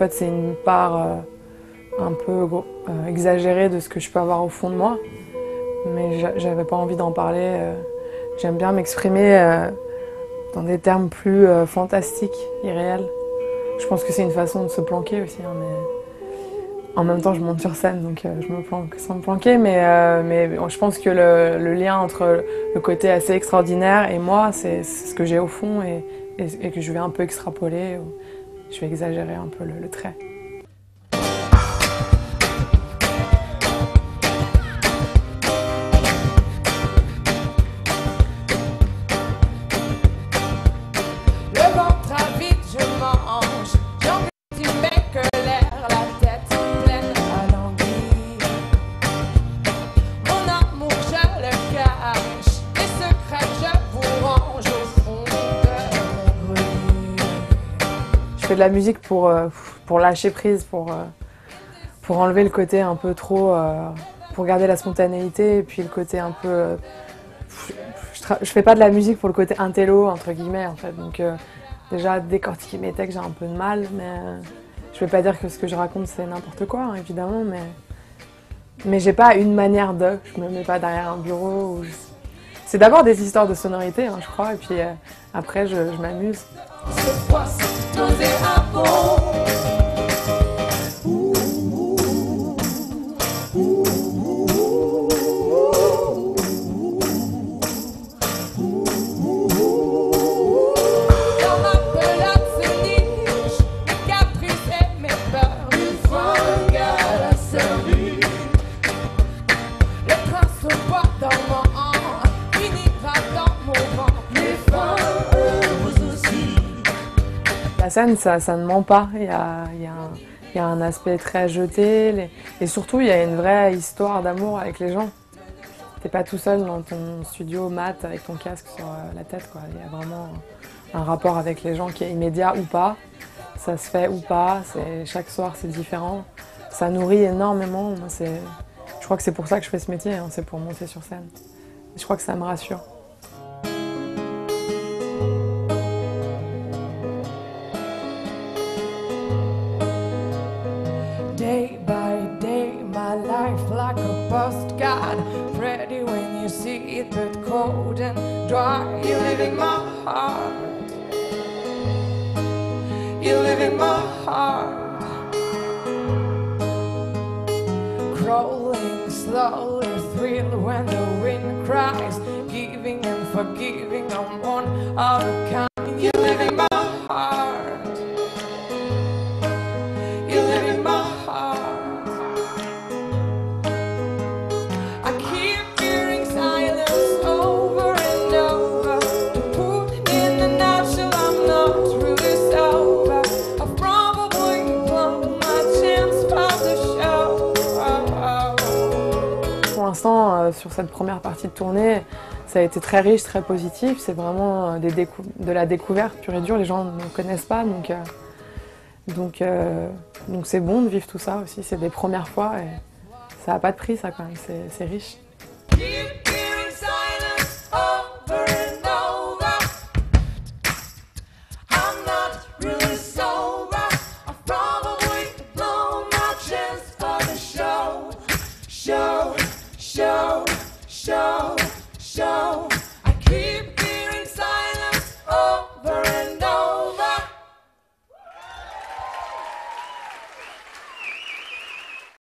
fait c'est une part un peu exagérée de ce que je peux avoir au fond de moi. Mais j'avais pas envie d'en parler. J'aime bien m'exprimer dans des termes plus fantastiques, irréels. Je pense que c'est une façon de se planquer aussi, hein, mais en même temps je monte sur scène, donc je me planque sans me planquer. Mais je pense que le lien entre le côté assez extraordinaire et moi, c'est ce que j'ai au fond et que je vais un peu extrapoler, je vais exagérer un peu le trait. Je fais de la musique pour lâcher prise, pour enlever le côté un peu trop, pour garder la spontanéité et puis le côté un peu... Je fais pas de la musique pour le côté intello, entre guillemets, en fait. Donc déjà, décortiquer mes textes, j'ai un peu de mal, mais je vais pas dire que ce que je raconte c'est n'importe quoi, hein, évidemment, mais j'ai pas une manière de, je me mets pas derrière un bureau. Ou je... C'est d'abord des histoires de sonorité, hein, je crois, et puis après je m'amuse. La scène, ça ne ment pas, il y a un aspect très jeté, et surtout il y a une vraie histoire d'amour avec les gens. T'es pas tout seul dans ton studio mat avec ton casque sur la tête, quoi. Il y a vraiment un rapport avec les gens qui est immédiat ou pas, ça se fait ou pas, chaque soir c'est différent, ça nourrit énormément. Moi, je crois que c'est pour ça que je fais ce métier, hein, c'est pour monter sur scène. Je crois que ça me rassure. Day by day, my life like a postcard. Pretty when you see it, but cold and dry. You live in my heart. You live in my heart. Crawling slowly, thrill when the wind cries. Giving and forgiving, I'm one out of kind. You live in my heart. Pour l'instant, sur cette première partie de tournée, ça a été très riche, très positif. C'est vraiment de la découverte pure et dure. Les gens ne connaissent pas, donc c'est bon de vivre tout ça aussi. C'est des premières fois et ça n'a pas de prix, ça, quand même. C'est riche. Show.